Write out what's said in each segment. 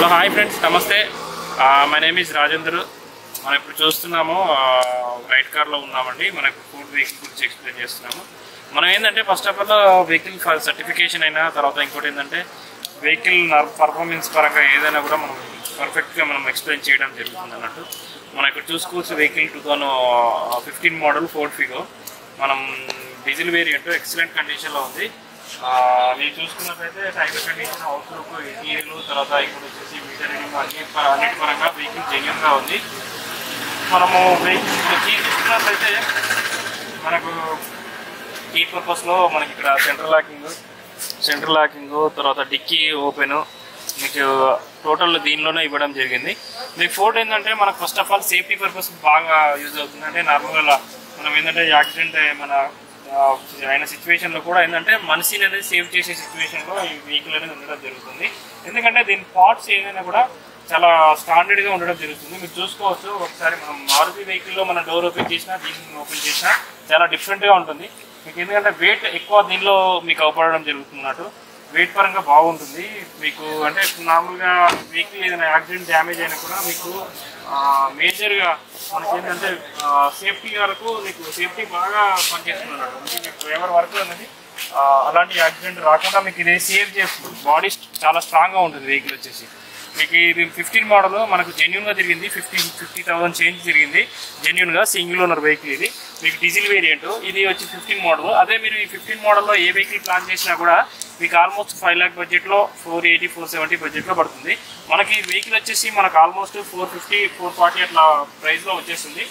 hello hi friends नमस्ते my name is Rajendra मैं इप्पुडु चूस्तुन्नामु राइट कार लो उन्नामंडि मनकु फोर्ड वेहिकल गुरिंचि एक्सप्लेन चेस्तुन्नामु మనం ఏందంటే first of all vehicle certification అయినా తర్వాత ఇంకోటి ఏందంటే వెహికల్ పర్ఫార్మెన్స్ పరంగా ఏదైనా కూడా మనం పర్ఫెక్ట్ గా మనం ఎక్స్ప్లెయిన్ చేయడం జరుగుతుంది అన్నట్టు మనం ఇక్కడ చూసుకోవచ్చు వెహికల్ 2015 మోడల్ ఫోర్డ్ ఫిగో మనం డీజిల్ వేరియంట్ ఎక్సలెంట్ కండిషన్ లో ఉంది మీరు చూసుకున్నట్లయితే tyre condition out look interior తర్వాత ఇక్కడ వచ్చేసి మీటర్ రీడింగ్ అన్నిటి పరంగా వెహికల్ జెన్యూన్ గా ఉంది మనము వెహికల్ చూసుకున్నట్లయితే మనకు ఈ పర్పస్ లో మనకి ఇక్కడ సెంట్రల్ లాకింగ్ తర్వాత డిక్కీ ఓపెన్ మీకు టోటల్ దీనిలోనే ఇవ్వడం జరిగింది మీకు ఫోర్డ్ ఏంటంటే మనకు first of all safety purpose బాగా యూజ్ అవుతుంది అంటే నార్మల్గా మనం ఏంటంటే యాక్సిడెంట్ మన ఆయన సిచ్యువేషన్లో కూడా ఏంటంటే మనిషిని అనేది సేవ్ చేసే సిచ్యువేషన్లో ఈ వెహికల్ అనేది ఉండడం జరుగుతుంది ఎందుకంటే దీని పార్ట్స్ ఏదైనా కూడా చాలా స్టాండర్డ్గా ఉండడం జరుగుతుంది మీరు చూసుకోవచ్చు ఒకసారి మనం మారుతి వెహికల్లో మన డోర్ ఓపెన్ చేసినా దీన్ని ఓపెన్ చేసినా చాలా డిఫరెంట్గా ఉంటుంది మీకు ఎందుకంటే వెయిట్ ఎక్కువ దీనిలో మీకు అవపడడం జరుగుతుంది అన్నట్టు వెయిట్ పరంగా బాగుంటుంది మీకు అంటే నార్మల్గా వెహికల్ ఏదైనా యాక్సిడెంట్ డ్యామేజ్ అయినా కూడా మీకు మేజర్గా మనకి ఏంటంటే సేఫ్టీ వరకు మీకు సేఫ్టీ బాగా పనిచేస్తుంది అన్నట్టు మీకు డ్రైవర్ వరకు అనేది అలాంటి యాక్సిడెంట్ రాకుండా మీకు ఇది సేవ్ చేస్తుంది బాడీ చాలా స్ట్రాంగ్గా ఉంటుంది వెహికల్ వచ్చేసి మీకు ఇది 15 మోడల్ మనకు జెన్యూన్గా తిరిగింది 50,000 చేంజ్ తిరిగింది జెన్యూన్గా సింగిల్ ఓనర్ వెహికల్ ఇది మీకు డీజిల్ వేరియంట్ ఇది వచ్చి 15 మోడల్ అదే మీరు ఈ 15 మోడల్లో ఏ వెహికల్ ప్లాన్ చేసినా కూడా మీకు ఆల్మోస్ట్ 5 lakh బడ్జెట్లో 480-470 బడ్జెట్లో పడుతుంది మనకి వెహికల్ వచ్చేసి మనకు ఆల్మోస్ట్ 450-440 అట్లా ప్రైస్లో వచ్చేస్తుంది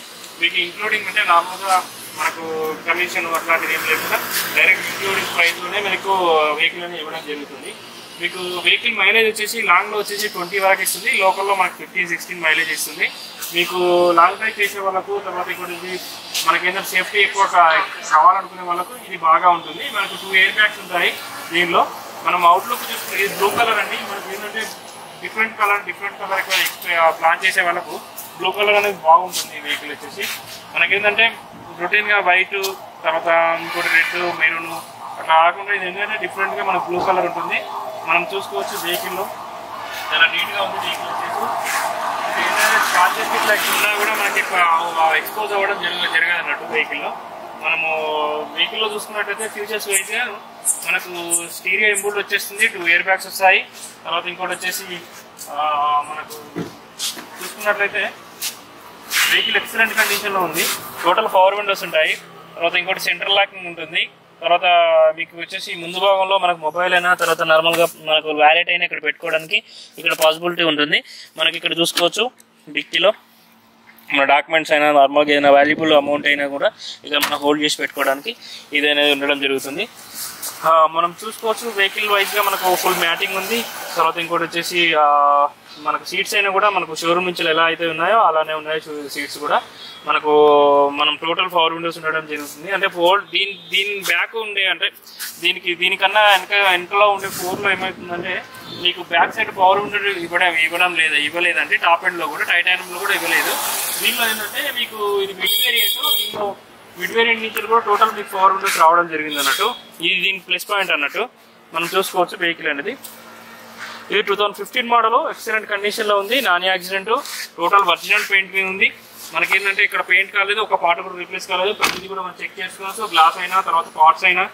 మీకు ఇంక్లూడింగ్ అంటే నార్మల్గా మనకు కమిషన్ అట్లాంటిది ఏం లేకుండా డైరెక్ట్ ఇంక్లూడింగ్ ప్రైస్లోనే మీకు వెహికల్ అనేది ఇవ్వడం జరుగుతుంది మీకు వెహికల్ మైలేజ్ వచ్చేసి లాంగ్లో వచ్చేసి 20 వరకు ఇస్తుంది లోకల్లో మనకు 15-16 మైలేజ్ ఇస్తుంది మీకు లాంగ్ డ్రైవ్ చేసే వాళ్ళకు తర్వాత ఇక్కడ మనకేంటే సేఫ్టీ ఎక్కువ కావాలనుకునే వాళ్ళకు ఇది బాగా ఉంటుంది మనకు 2 ఎయిర్ బ్యాగ్స్ ఉంటాయి దీనిలో మనం అవుట్లుక్ చూసుకుంటే ఇది బ్లూ కలర్ అండి మనకి ఏంటంటే డిఫరెంట్ కలర్ ప్లాన్ చేసే వాళ్ళకు బ్లూ కలర్ అనేది బాగుంటుంది ఈ వెహికల్ వచ్చేసి మనకేంటంటే రొటీన్గా వైట్ తర్వాత ఇంకోటి రెడ్ మెరూన్ అట్లా కాకుండా ఇది ఏంటంటే డిఫరెంట్గా మనకు బ్లూ కలర్ ఉంటుంది మనం చూసుకోవచ్చు వెహికల్లో చాలా నీట్గా ఉంది వెహికల్ వచ్చేసి ఏంటంటే స్క్రాచెస్ ఇట్లా ఉన్నా కూడా మనకి ఎక్స్పోజ్ అవ్వడం జరగదు అన్నట్టు వెహికల్లో మనము వెహికల్లో చూసుకున్నట్టయితే ఫ్యూచర్స్ అయితే మనకు స్టీరియో ఎంబుల్డ్ వచ్చేస్తుంది 2 ఎయిర్ బ్యాగ్స్ వస్తాయి తర్వాత ఇంకోటి వచ్చేసి మనకు చూసుకున్నట్లయితే వెహికల్ ఎక్సలెంట్ కండిషన్లో ఉంది టోటల్ పవర్ విండోస్ ఉంటాయి తర్వాత ఇంకోటి సెంట్రల్ లాకింగ్ ఉంటుంది తర్వాత మీకు వచ్చేసి ముందు భాగంలో మనకు మొబైల్ అయినా తర్వాత నార్మల్గా మనకు వ్యాలెట్ అయినా ఇక్కడ పెట్టుకోవడానికి ఇక్కడ పాసిబిలిటీ ఉంటుంది మనకి ఇక్కడ చూసుకోవచ్చు డిక్కీలో మన డాక్యుమెంట్స్ అయినా నార్మల్గా ఏదైనా వాల్యుబుల్ అమౌంట్ అయినా కూడా ఇక మనం హోల్డ్ చేసి పెట్టుకోవడానికి ఇదైనా ఉండడం జరుగుతుంది మనం చూసుకోవచ్చు వెహికల్ వైజ్గా మనకు ఫుల్ మ్యాటింగ్ ఉంది తర్వాత ఇంకోటి వచ్చేసి మనకు సీట్స్ అయినా కూడా మనకు షోరూమ్ నుంచి ఎలా అయితే ఉన్నాయో అలానే ఉన్నాయి సీట్స్ కూడా మనకు మనం టోటల్ పవర్ విండోస్ ఉండడం జరుగుతుంది అంటే ఫోర్ దీని బ్యాక్ ఉండే అంటే దీనికన్నా వెనకలో ఉండే ఫోర్లో ఏమవుతుందంటే మీకు బ్యాక్ సైడ్ పవర్ విండో ఇవ్వలేదంటే టాప్ ఎండ్లో కూడా టైటానియంలో కూడా ఇవ్వలేదు దీనిలో ఏంటంటే మీకు ఇది మిడ్ వేరియంట్ దీనిలో మిడ్ వేరియంట్ నుంచి కూడా టోటల్ మీకు పవర్ విండోస్ రావడం జరిగింది అన్నట్టు ఇది దీని ప్లస్ పాయింట్ అన్నట్టు మనం చూసుకోవచ్చు వెహికల్ అనేది ఇది 2015 మోడల్ ఎక్సలెంట్ కండిషన్లో ఉంది non accident total original paint మీద ఉంది మనకేంటంటే ఇక్కడ పెయింట్ కాలేదు ఒక పార్ట్ కూడా రీప్లేస్ కాలేదు ప్రతిదీ కూడా మనం చెక్ చేసుకోవచ్చు గ్లాస్ అయినా తర్వాత పార్ట్స్ అయినా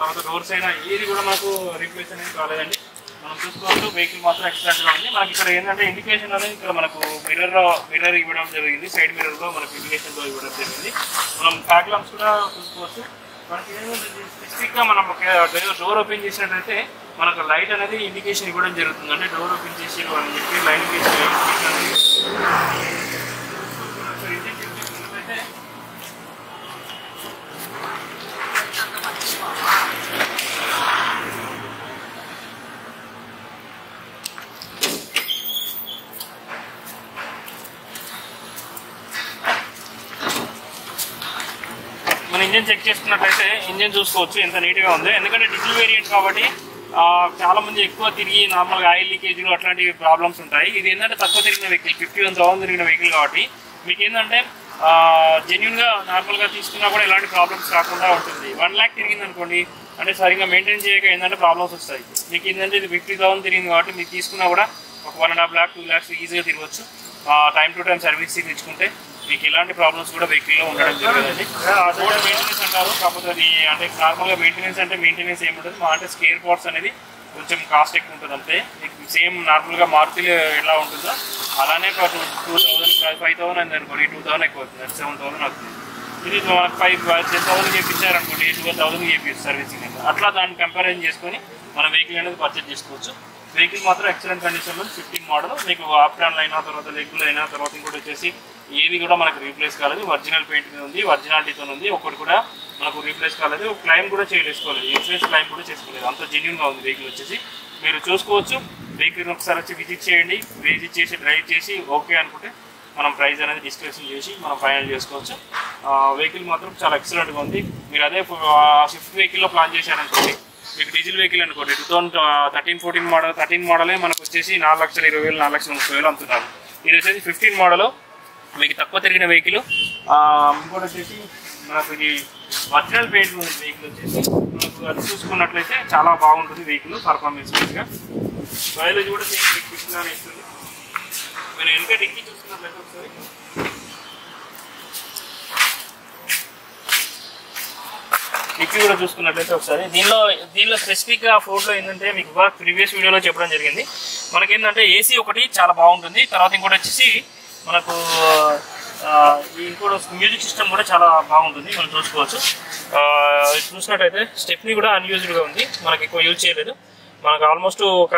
తర్వాత డోర్స్ అయినా ఏది కూడా మనకు రీప్లేస్ అనేది కాలేదండి మనం చూసుకోవచ్చు వెహికల్ మాత్రం ఎక్సలెంట్గా ఉంది మనకి ఇక్కడ ఏంటంటే ఇండికేషన్ అనేది ఇక్కడ మనకు మిర్రర్ ఇవ్వడం జరిగింది సైడ్ మిర్రర్లో మనకు ఇండికేషన్లో ఇవ్వడం జరిగింది మనం ఫ్యాగ్ లాంప్స్ కూడా చూసుకోవచ్చు మనకి ఏంటంటే స్పెసిఫిక్గా మనం డోర్ ఓపెన్ చేసినట్లయితే మనకు లైట్ అనేది ఇండికేషన్ ఇవ్వడం జరుగుతుంది అంటే డోర్ ఓపెన్ చేసి అని చెప్పి లైట్ చూసుకున్నట్లయితే మన ఇంజన్ చెక్ చేసుకున్నట్లయితే ఇంజన్ చూసుకోవచ్చు ఎంత నీట్గా ఉంది ఎందుకంటే డీజిల్ వేరియంట్ కాబట్టి చాలామంది ఎక్కువ తిరిగి నార్మల్గా ఆయిల్ లీకేజ్లు అట్లాంటి ప్రాబ్లమ్స్ ఉంటాయి ఇది ఏంటంటే తక్కువ తిరిగిన వెహికల్ 51,000 తిరిగిన వెహికల్ కాబట్టి మీకు ఏంటంటే జెన్యున్గా నార్మల్గా తీసుకున్నా కూడా ఎలాంటి ప్రాబ్లమ్స్ రాకుండా ఉంటుంది 1 lakh తిరిగింది అనుకోండి అంటే సరిగ్గా మెయింటైన్ చేయక ఏంటంటే ప్రాబ్లమ్స్ వస్తాయి మీకు ఏంటంటే ఇది 50,000 తిరిగింది కాబట్టి మీరు తీసుకున్నా కూడా 1.5 लाख 2 लाख ఈజీగా తిరగొచ్చు టైం టు టైం సర్వీసింగ్ ఇచ్చుకుంటే మీకు ఎలాంటి ప్రాబ్లమ్స్ కూడా వెహికల్ లో ఉండడం జరుగుతుంది రోడ్ మెయింటెనెన్స్ అంటారు కాకపోతే అది అంటే నార్మల్ గా మెయింటెనెన్స్ అంటే మెయింటెనెన్స్ ఏముంటుంది మా అంటే స్పేర్ పార్ట్స్ అనేది కొంచెం కాస్ట్ ఎక్కువ ఉంటుంది అంతే మీకు సేమ్ నార్మల్ గా మారుతిలో ఎలా ఉంటుందో అలానే 2000 5000 ఎక్కువ అవుతుంది 7000 అవుతుంది ఇది 5000 చేయించారు అనుకోండి 2000 చేపిస్తారు సర్వీసింగ్ అంటే అట్లా దాన్ని కంపారిజన్ చేసుకొని మన వెహికల్ అనేది పర్చేస్ చేసుకోవచ్చు వెహికల్ మాత్రం ఎక్సలెంట్ కండిషన్ లో 15 మోడల్ మీకు ఆప్షన్ లైన్ తర్వాత రెగ్యులర్ అయినా తర్వాత ఇంకోటి వచ్చేసి ఏది కూడా మనకు రీప్లేస్ కాలేదు ఒరిజినల్ పెయింట్ మీద ఉంది ఒరిజినాలిటీతో ఉంది ఒకటి కూడా మనకు రీప్లేస్ కాలేదు క్లైమ్ కూడా చేయలేసుకోలేదు ఇన్సూరెన్స్ క్లైమ్ కూడా చేసుకోలేదు అంత జెన్యూన్ గా ఉంది వెహికల్ వచ్చేసి మీరు చూసుకోవచ్చు వెహికల్ ఒకసారి వచ్చి విజిట్ చేయండి విజిట్ చేసి డ్రైవ్ చేసి ఓకే అనుకుంటే మనం ప్రైస్ అనేది డిస్కషన్ చేసి మనం ఫైనల్ చేసుకోవచ్చు వెహికల్ మాత్రం చాలా ఎక్సలెంట్గా ఉంది మీరు అదే షిఫ్ట్ వెహికల్లో ప్లాన్ చేశారనుకోండి మీకు డీజిల్ వెహికల్ అనుకోండి 2013 మోడలే మనకు వచ్చేసి 4,20,000 4,30,000 అమ్ముతున్నారు ఇది వచ్చేసి 15 మోడల్ మీకు తక్కువ తిరిగిన వెహికల్ ఇంకోటి వచ్చేసి మనకు ఇది ఒరిజినల్ పెయింట్ ఉంది వెహికల్ వచ్చేసి మనకు అది చూసుకున్నట్లయితే చాలా బాగుంటుంది వెహికల్ పర్ఫార్మెన్స్ వైజ్గా మైలేజ్ కూడా సేమ్ ఫిఫ్టీన్ ఇస్తుంది నేను వెనుక డిగ్రీ చూసుకున్నట్లయితే ఒకసారి డిక్కీ కూడా చూసుకున్నట్లయితే ఒకసారి దీనిలో స్పెసిఫిక్గా ఫోర్డ్లో ఏంటంటే మీకు ప్రీవియస్ వీడియోలో చెప్పడం జరిగింది మనకేంటంటే ఏసీ ఒకటి చాలా బాగుంటుంది తర్వాత ఇంకోటి వచ్చేసి మనకు ఇంకోటి మ్యూజిక్ సిస్టమ్ కూడా చాలా బాగుంటుంది మనం చూసుకోవచ్చు చూసినట్టయితే స్టెప్ని కూడా అన్యూజ్డ్గా ఉంది మనకు ఎక్కువ యూజ్ చేయలేదు మనకు ఆల్మోస్ట్ ఒక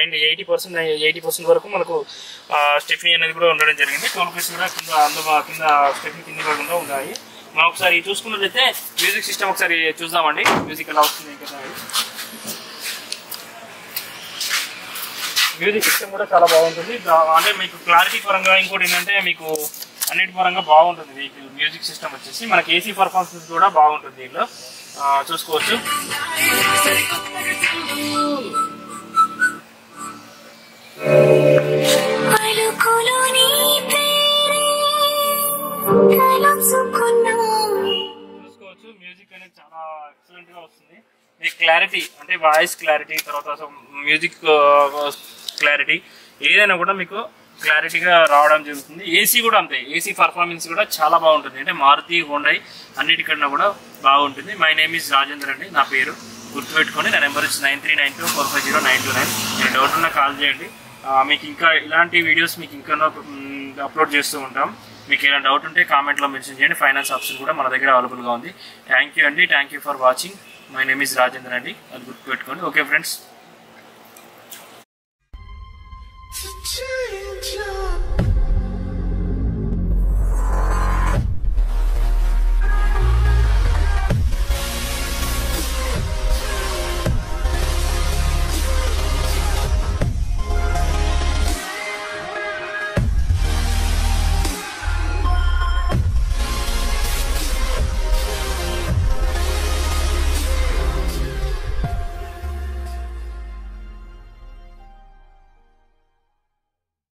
80% వరకు మనకు స్టెప్ని అనేది కూడా ఉండడం జరిగింది టోల్ ప్లేస్ కూడా కింద స్టెప్ని కింద కాకుండా ఉన్నాయి మనం ఒకసారి చూసుకున్నట్లయితే మ్యూజిక్ సిస్టమ్ ఒకసారి చూద్దామండి మ్యూజిక్ ఎలా వస్తుంది మ్యూజిక్ సిస్టమ్ కూడా చాలా బాగుంటుంది అంటే మీకు క్లారిటీ పరంగా ఇంకోటి ఏంటంటే మీకు అన్నిటి పరంగా బాగుంటుంది వెహికల్ మ్యూజిక్ సిస్టమ్ వచ్చేసి మనకి ఏసీ పర్ఫార్మెన్స్ కూడా బాగుంటుంది దీనిలో చూసుకోవచ్చు చూసుకోవచ్చు మ్యూజిక్ అనేది చాలా ఎక్సలెంట్ గా వస్తుంది మీకు క్లారిటీ అంటే వాయిస్ క్లారిటీ తర్వాత మ్యూజిక్ క్లారిటీ ఏదైనా కూడా మీకు క్లారిటీగా రావడం జరుగుతుంది ఏసీ కూడా అంతే ఏసీ పర్ఫార్మెన్స్ కూడా చాలా బాగుంటుంది అంటే మారుతి హోండా అన్నిటికన్నా కూడా బాగుంటుంది మై నేమ్ ఈజ్ రాజేంద్ర అండి నా పేరు గుర్తుపెట్టుకొని నా నెంబర్ వచ్చి 9392450929 మీరు డౌట్ ఉన్నా కాల్ చేయండి మీకు ఇంకా ఇలాంటి వీడియోస్ మీకు ఇంకా అప్లోడ్ చేస్తూ ఉంటాం మీకు ఏమైనా డౌట్ ఉంటే కామెంట్లో మెన్షన్ చేయండి ఫైనాన్స్ ఆప్షన్ కూడా మన దగ్గర అవైలబుల్గా ఉంది థ్యాంక్ యూ అండి thank you for watching my name is Rajendra అండి అది గుర్తుపెట్టుకోండి ఓకే ఫ్రెండ్స్